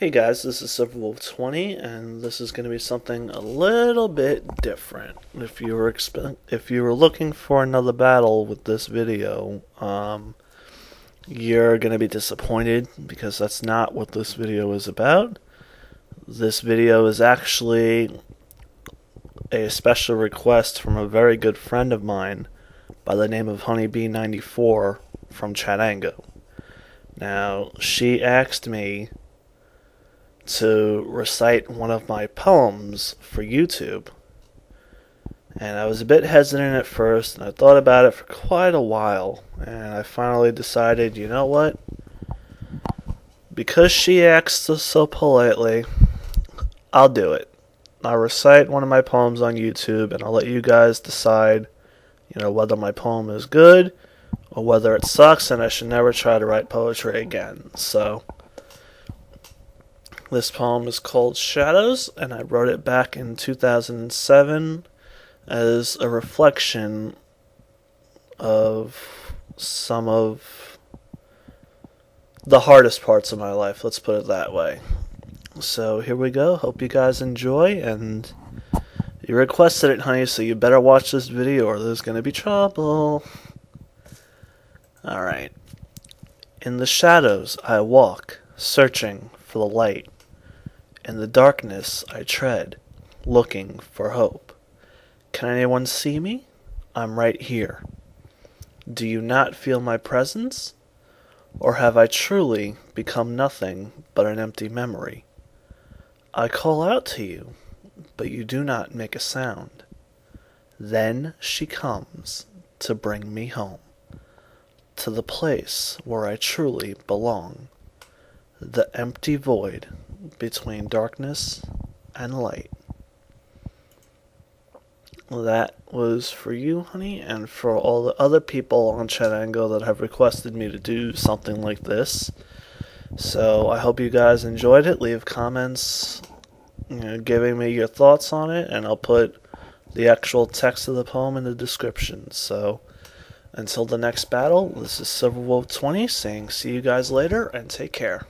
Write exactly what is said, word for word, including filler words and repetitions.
Hey guys, this is silverwolve twenty, and this is going to be something a little bit different. If you were expe- if you were looking for another battle with this video, um, you're going to be disappointed because that's not what this video is about. This video is actually a special request from a very good friend of mine by the name of Honeybee ninety-four from Chatango. Now, she asked me to recite one of my poems for YouTube, and I was a bit hesitant at first, and I thought about it for quite a while, and I finally decided, you know what, because she asked us so politely, I'll do it. I'll recite one of my poems on YouTube, and I'll let you guys decide, you know, whether my poem is good or whether it sucks and I should never try to write poetry again. So this poem is called Shadows, and I wrote it back in two thousand seven as a reflection of some of the hardest parts of my life, let's put it that way. So here we go, hope you guys enjoy, and you requested it, honey, so you better watch this video or there's gonna be trouble. Alright. In the shadows I walk, searching for the light. In the darkness I tread, looking for hope. Can anyone see me? I'm right here. Do you not feel my presence? Or have I truly become nothing but an empty memory? I call out to you, but you do not make a sound. Then she comes to bring me home, to the place where I truly belong. The empty void between darkness and light. That was for you, honey, and for all the other people on Chatango that have requested me to do something like this. So I hope you guys enjoyed it. Leave comments, you know, giving me your thoughts on it, and I'll put the actual text of the poem in the description. So until the next battle, this is silverwolve twenty saying see you guys later and take care.